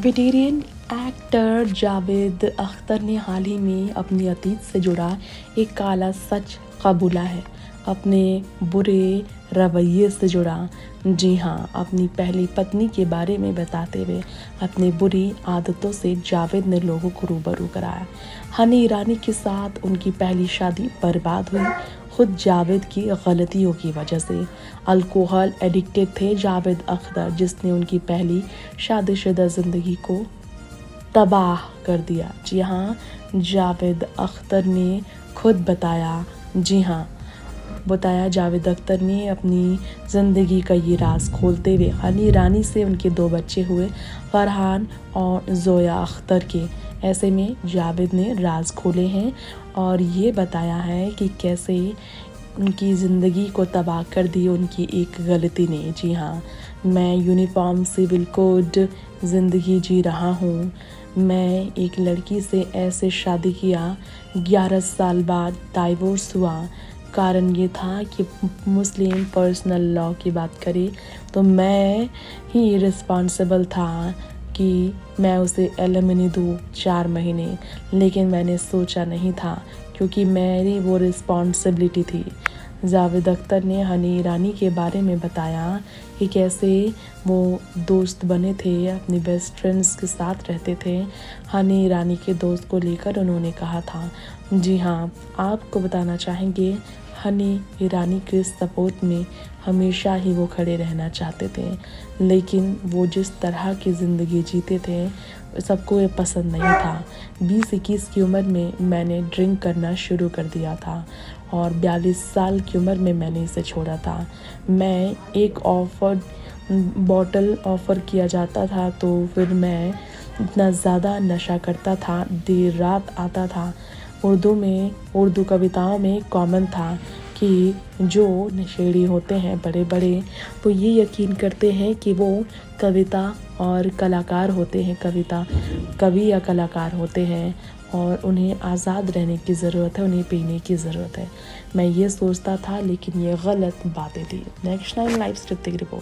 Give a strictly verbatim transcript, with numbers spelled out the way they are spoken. Veteran actor Javed Akhtar ने हाल ही में अपने अतीत से जुड़ा एक काला सच कबूला है, अपने बुरे रवैये से जुड़ा। जी हाँ, अपनी पहली पत्नी के बारे में बताते हुए अपनी बुरी आदतों से जावेद ने लोगों को रूबरू कराया। हनी ईरानी के साथ उनकी पहली शादी बर्बाद हुई खुद जावेद की गलतियों की वजह से। अल्कोहल एडिक्टेड थे जावेद अख्तर, जिसने उनकी पहली शादीशुदा ज़िंदगी को तबाह कर दिया। जी हाँ, जावेद अख्तर ने खुद बताया जी हाँ बताया जावेद अख्तर ने अपनी ज़िंदगी का ये राज खोलते हुए हनी ईरानी से उनके दो बच्चे हुए, फरहान और जोया अख्तर के। ऐसे में जावेद ने राज खोले हैं और ये बताया है कि कैसे उनकी ज़िंदगी को तबाह कर दी उनकी एक गलती ने। जी हाँ, मैं यूनिफॉर्म सिविल कोड ज़िंदगी जी रहा हूँ। मैं एक लड़की से ऐसे शादी किया, ग्यारह साल बाद डाइवोर्स हुआ। कारण ये था कि मुस्लिम पर्सनल लॉ की बात करें तो मैं ही रिस्पॉन्सिबल था कि मैं उसे एलिमनी दूँ चार महीने, लेकिन मैंने सोचा नहीं था क्योंकि मेरी वो रिस्पॉन्सिबिलिटी थी। जावेद अख्तर ने हनी ईरानी के बारे में बताया कि कैसे वो दोस्त बने थे, अपने बेस्ट फ्रेंड्स के साथ रहते थे। हनी ईरानी के दोस्त को लेकर उन्होंने कहा था। जी हाँ, आपको बताना चाहेंगे हनी ईरानी के सपोर्ट में हमेशा ही वो खड़े रहना चाहते थे, लेकिन वो जिस तरह की ज़िंदगी जीते थे सबको ये पसंद नहीं था। बीस इक्कीस की उम्र में मैंने ड्रिंक करना शुरू कर दिया था और बयालीस साल की उम्र में मैंने इसे छोड़ा था। मैं एक ऑफर बॉटल ऑफ़र किया जाता था तो फिर मैं इतना ज़्यादा नशा करता था, देर रात आता था। उर्दू में उर्दू कविताओं में कॉमन था कि जो नशेड़ी होते हैं बड़े बड़े, तो ये यकीन करते हैं कि वो कविता और कलाकार होते हैं, कविता कवि या कलाकार होते हैं और उन्हें आज़ाद रहने की ज़रूरत है, उन्हें पीने की ज़रूरत है। मैं ये सोचता था, लेकिन ये गलत बातें थी। नेक्स्ट नाइन लाइफ की रिपोर्ट।